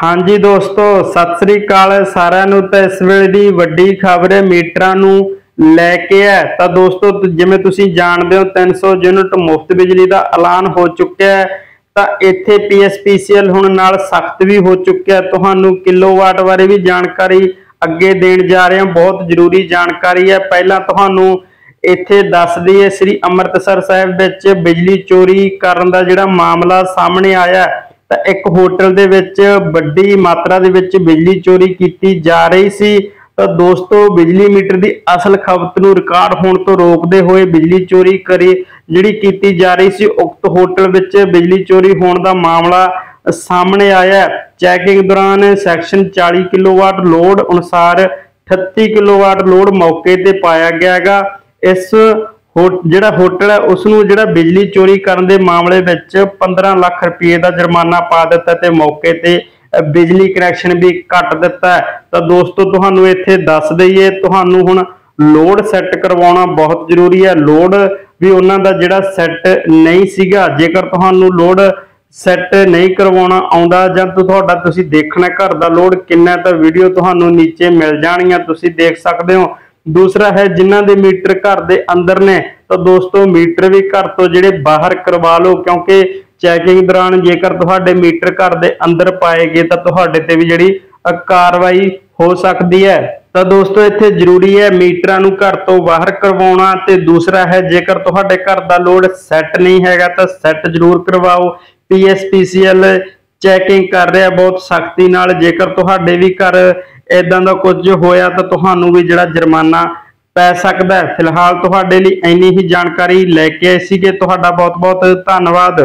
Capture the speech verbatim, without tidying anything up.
हाँ जी दोस्तों, सत श्री अकाल सारिਆਂ ਨੂੰ। तो इस ਵੇਲੇ ਦੀ ਵੱਡੀ खबर मीटर ਲੈ ਕੇ ਹੈ। तो दोस्तों ਜਿਵੇਂ ਤੁਸੀਂ ਜਾਣਦੇ ਹੋ तीन सौ ਯੂਨਿਟ ਮੁਫਤ बिजली का ऐलान हो चुका है। तो ਇੱਥੇ P S P C L ਹੁਣ ਨਾਲ सख्त भी हो चुका है। ਤੁਹਾਨੂੰ किलोवाट बारे भी जानकारी ਅੱਗੇ ਦੇਣ जा रहे हैं, बहुत जरूरी जानकारी है। ਪਹਿਲਾਂ ਤੁਹਾਨੂੰ ਇੱਥੇ ਦੱਸ ਦਈਏ श्री ਅੰਮ੍ਰਿਤਸਰ ਸਾਹਿਬ ਵਿੱਚ बिजली चोरी ਕਰਨ ਦਾ ਜਿਹੜਾ मामला सामने आया है। तो एक होटल दे विच बड़ी मात्रा दे विच बिजली चोरी की जा रही सी। तो दोस्तों बिजली मीटर की असल खपत नूं रिकॉर्ड होने तो रोकते हुए बिजली चोरी करी जिहड़ी कीती जा रही सी। उक्त होटल विच बिजली चोरी होने का मामला सामने आया। चैकिंग दौरान सैक्शन चालीस किलोवाट लोड अनुसार अड़तीस किलोवाट लोड मौके ते पाया गया गा। इस ਜਿਹੜਾ होटल है उसनूं ਜਿਹੜਾ बिजली चोरी करने के मामले में पंद्रह लाख रुपये का जुर्माना पा दिता है। मौके ते बिजली कनैक्शन भी कट दिता है। तो दोस्तों तुहानूं इत्थे दस दईए तुहानूं हुण लोड सैट करवाना बहुत जरूरी है। लोड भी उन्हां दा जिहड़ा सैट नहीं सीगा, जेकर तुहानूं लोड सैट नहीं करवाना आउंदा जां तुहाडा तुसीं देखना घर दा लोड किन्ना है, तां वीडियो तुहानूं नीचे मिल जाणगीआं, तुसीं देख सकदे हो। दूसरा है जिन्हां दे मीटर घर दे अंदर ने, तो दोस्तों मीटर भी घर तो जिहड़े बाहर करवा लो, क्योंकि चैकिंग दौरान जेकर तुहाडे मीटर घर दे अंदर पाए गए तो तुहाडे ते भी जिहड़ी कार्रवाई हो सकती है। तो दोस्तों इत्थे जरूरी है मीटरां नूं घर तो बाहर करवाउणा। ते दूसरा है जेकर तुहाडे घर दा लोड सैट नहीं हैगा तो सैट जरूर करवाओ। P S P C L checking कर रहा बहुत सख्ती नाल। जेकर तुहाडे भी घर इदां दा कुछ होया तो तुहानूं भी जिहड़ा जुर्माना पै सकदा है। फिलहाल तुहाडे लई इन्नी ही जानकारी लैके आए सीगे। तुहाडा बहुत बहुत धन्नवाद।